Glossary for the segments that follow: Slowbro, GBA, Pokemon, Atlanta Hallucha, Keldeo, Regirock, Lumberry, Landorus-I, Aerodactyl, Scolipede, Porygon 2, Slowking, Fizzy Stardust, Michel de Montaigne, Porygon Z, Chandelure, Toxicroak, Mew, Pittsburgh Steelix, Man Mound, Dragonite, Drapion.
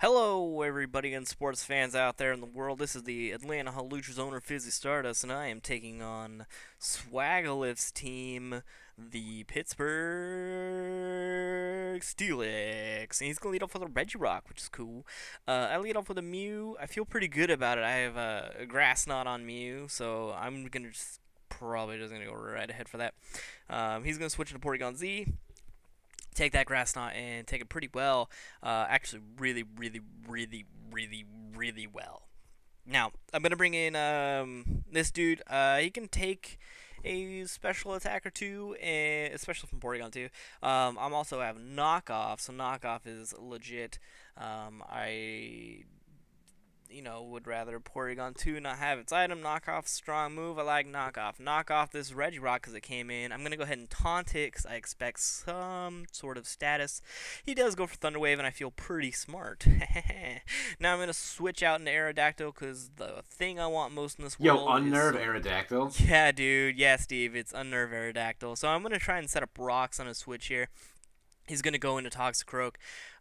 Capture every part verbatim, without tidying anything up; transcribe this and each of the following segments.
Hello everybody and sports fans out there in the world, this is the Atlanta Hallucha's owner Fizzy Stardust, and I am taking on Swagalith's team, the Pittsburgh Steelix. And he's going to lead off with a Regirock, which is cool. Uh, I lead off with a Mew. I feel pretty good about it. I have uh, a Grass Knot on Mew, so I'm going to just probably just going to go right ahead for that. Um, he's going to switch into Porygon Z. Take that Grass Knot and take it pretty well. Uh, actually, really, really, really, really, really well. Now, I'm going to bring in um, this dude. Uh, he can take a special attack or two, and especially from Porygon two. Um, I'm also have knockoff, so knockoff is legit. Um, I, you know, would rather Porygon two not have its item. Knockoff, strong move. I like knockoff. Knockoff this Regirock because it came in. I'm going to go ahead and taunt it because I expect some sort of status. He does go for Thunder Wave, and I feel pretty smart. Now I'm going to switch out into Aerodactyl because the thing I want most in this Yo, world Yo, Unnerve is... Aerodactyl? Yeah, dude. Yeah, Steve. It's Unnerve Aerodactyl. So I'm going to try and set up rocks on a switch here. He's going to go into Toxicroak,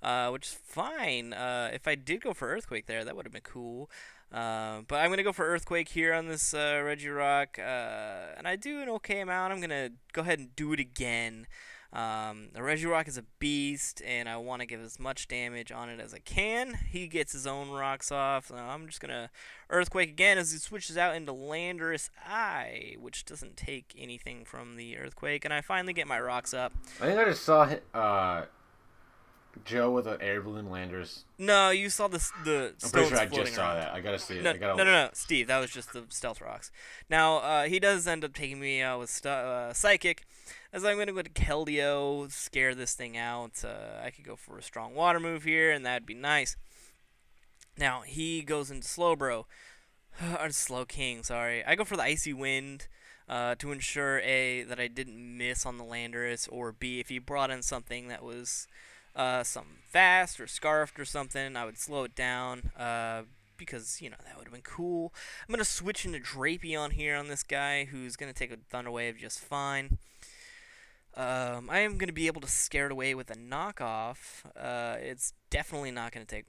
uh, which is fine. Uh, if I did go for Earthquake there, that would have been cool. Uh, but I'm going to go for Earthquake here on this uh, Regirock. Uh, and I do an okay amount. I'm going to go ahead and do it again. Um, the Regirock is a beast, and I want to give as much damage on it as I can. He gets his own rocks off. So I'm just going to Earthquake again as he switches out into Landorus-I, which doesn't take anything from the Earthquake. And I finally get my rocks up. I think I just saw uh, Joe with an air balloon Landorus. No, you saw the the. I'm pretty sure I just saw around. that. I gotta see it. No, I gotta no, no, no, Steve, that was just the stealth rocks. Now uh, he does end up taking me out uh, with uh, Psychic, as I'm gonna go to Keldeo, scare this thing out. Uh, I could go for a strong water move here, and that'd be nice. Now he goes into Slowbro, or Slowking. Sorry, I go for the Icy Wind. Uh, to ensure A, that I didn't miss on the Landorus, or B, if he brought in something that was uh, something fast or scarfed or something, I would slow it down uh, because, you know, that would have been cool. I'm going to switch into Drapion here on this guy who's going to take a Thunder Wave just fine. Um, I am going to be able to scare it away with a knockoff. Uh, it's definitely not going to take...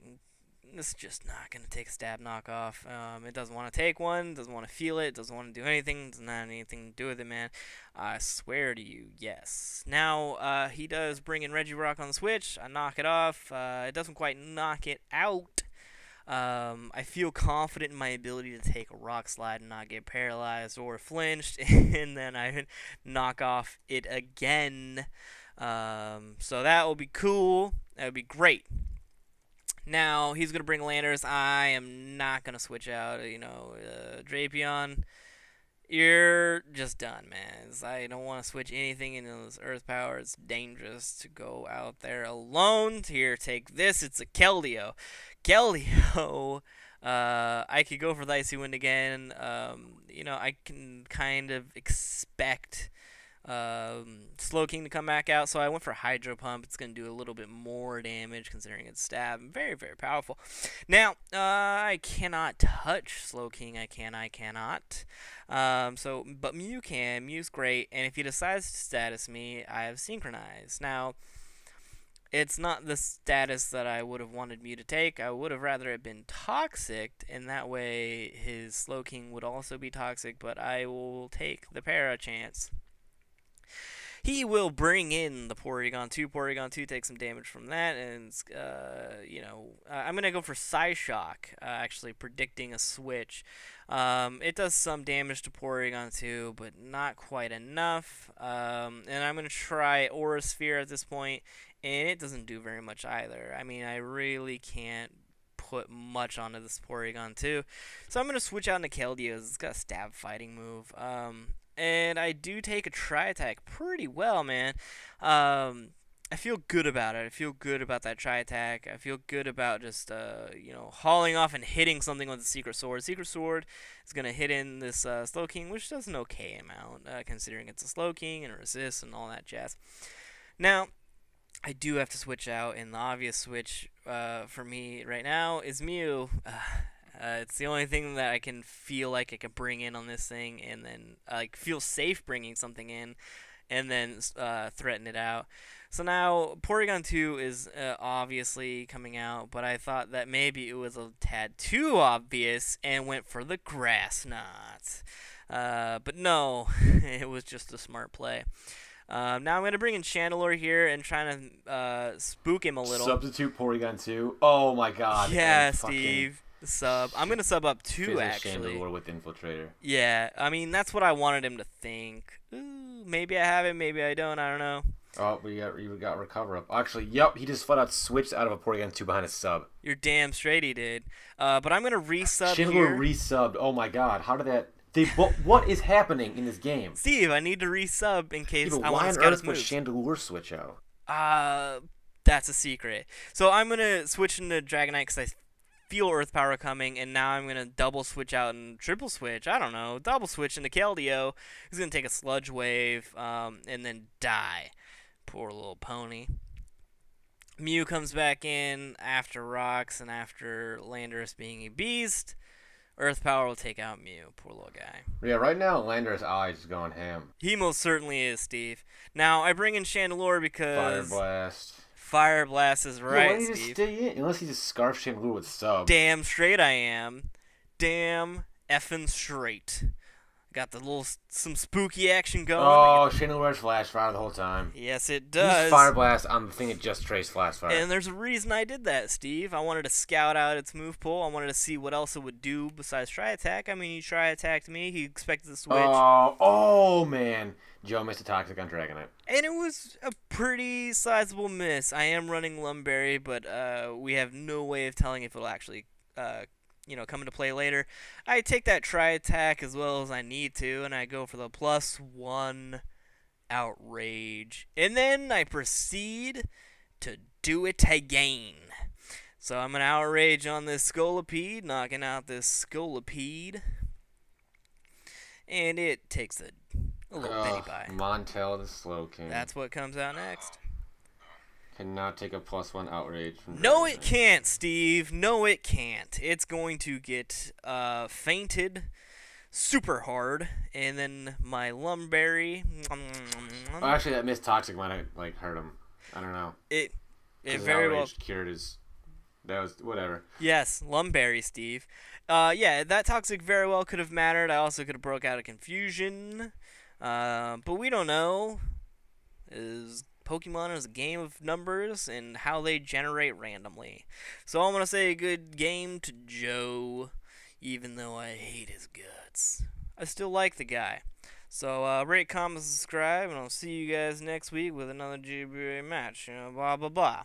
It's just not going to take a stab knockoff. Um, it doesn't want to take one, doesn't want to feel it, doesn't want to do anything, doesn't have anything to do with it, man. I swear to you, yes. Now, uh, he does bring in Regirock on the switch. I knock it off. Uh, it doesn't quite knock it out. Um, I feel confident in my ability to take a rock slide and not get paralyzed or flinched, and then I knock off it again. Um, so that will be cool. That would be great. Now, he's going to bring Landorus. I am not going to switch out, you know, uh, Drapion. You're just done, man. I don't want to switch anything into this Earth Power. It's dangerous to go out there alone. Here, take this. It's a Keldeo. Keldeo. Uh, I could go for the Icy Wind again. Um, you know, I can kind of expect... Um, Slowking to come back out, so I went for Hydro Pump. It's going to do a little bit more damage considering it's stab. Very, very powerful. Now, uh, I cannot touch Slowking. I can, I cannot. Um, so, but Mew can. Mew's great, and if he decides to status me, I have Synchronized. Now, it's not the status that I would have wanted Mew to take. I would have rather it been Toxic, and that way his Slowking would also be Toxic, but I will take the Para chance. He will bring in the Porygon two. Porygon two takes some damage from that, and, uh, you know, uh, I'm going to go for Psyshock, uh, actually predicting a switch. Um, it does some damage to Porygon two, but not quite enough. Um, and I'm going to try Aura Sphere at this point, and it doesn't do very much either. I mean, I really can't put much onto this Porygon two. So I'm going to switch out into Keldeo. It's got a stab fighting move. Um... And I do take a Tri-Attack pretty well, man. Um, I feel good about it. I feel good about that Tri-Attack. I feel good about just, uh, you know, hauling off and hitting something with the Secret Sword. Secret Sword is going to hit in this uh, Slowking, which does an okay amount, uh, considering it's a Slowking and resists and all that jazz. Now, I do have to switch out, and the obvious switch uh, for me right now is Mew. Uh, Uh, it's the only thing that I can feel like I can bring in on this thing, and then like feel safe bringing something in, and then uh, threaten it out. So now Porygon two is uh, obviously coming out, but I thought that maybe it was a tad too obvious and went for the grass knot. Uh, but no, it was just a smart play. Um, now I'm going to bring in Chandelure here and trying to uh, spook him a little. Substitute Porygon two. Oh my god. Yeah, Steve. Sub. I'm going to sub up two, actually. Chandelure with Infiltrator. Yeah, I mean, that's what I wanted him to think. Ooh, maybe I have him, maybe I don't, I don't know. Oh, we got, we got Recover Up. Actually, yep, he just flat out switched out of a Porygon two behind a sub. You're damn straight he did. Uh, but I'm going to resub here. Chandelure resubbed. Oh my god, how did that... They, what, what is happening in this game? Steve, I need to resub in case Steve, I want to scout his moves. Why on earth would Chandelure switch out? Uh, that's a secret. So I'm going to switch into Dragonite because I feel Earth Power coming, and now I'm going to double switch out and triple switch. I don't know. Double switch into Keldeo. He's going to take a Sludge Wave um, and then die. Poor little pony. Mew comes back in after Rocks and after Landorus being a beast. Earth Power will take out Mew, poor little guy. Yeah, right now Landorus-I is going ham. He most certainly is, Steve. Now I bring in Chandelure because Fire Blast. Fire Blast is right, yeah, Steve. Just stay in? Unless he just scarf Chandelure with sub. Damn straight I am. Damn effing straight. Got the little some spooky action going. Oh, Chandelure's Flash Fire the whole time. Yes, it does. Use Fire Blast on the thing it just traced Flash Fire. And there's a reason I did that, Steve. I wanted to scout out its move pool. I wanted to see what else it would do besides try attack. I mean, he try attacked me. He expected the switch. Oh, oh man, Joe missed a toxic on Dragonite. And it was a pretty sizable miss. I am running Lumberry, but uh, we have no way of telling if it'll actually. Uh, you know, come into play later. I take that try attack as well as I need to, and I go for the plus one outrage. And then I proceed to do it again. So I'm going to outrage on this Scolipede, knocking out this Scolipede. And it takes a, a little uh, bitty bite. Montel the Slowking. That's what comes out next. Cannot take a plus one outrage. From no, it can't, Steve. No, it can't. It's going to get uh, fainted super hard, and then my Lumberry. Oh, actually, that Miss Toxic might have like hurt him. I don't know. It it very outrage well cured his. That was whatever. Yes, Lumberry, Steve. Uh, yeah, that Toxic very well could have mattered. I also could have broke out of confusion, uh, but we don't know. Is Pokemon is a game of numbers and how they generate randomly. So I'm going to say a good game to Joe, even though I hate his guts. I still like the guy. So uh, rate, comment, subscribe, and I'll see you guys next week with another G B A match. You know, blah, blah, blah.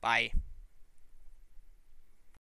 Bye.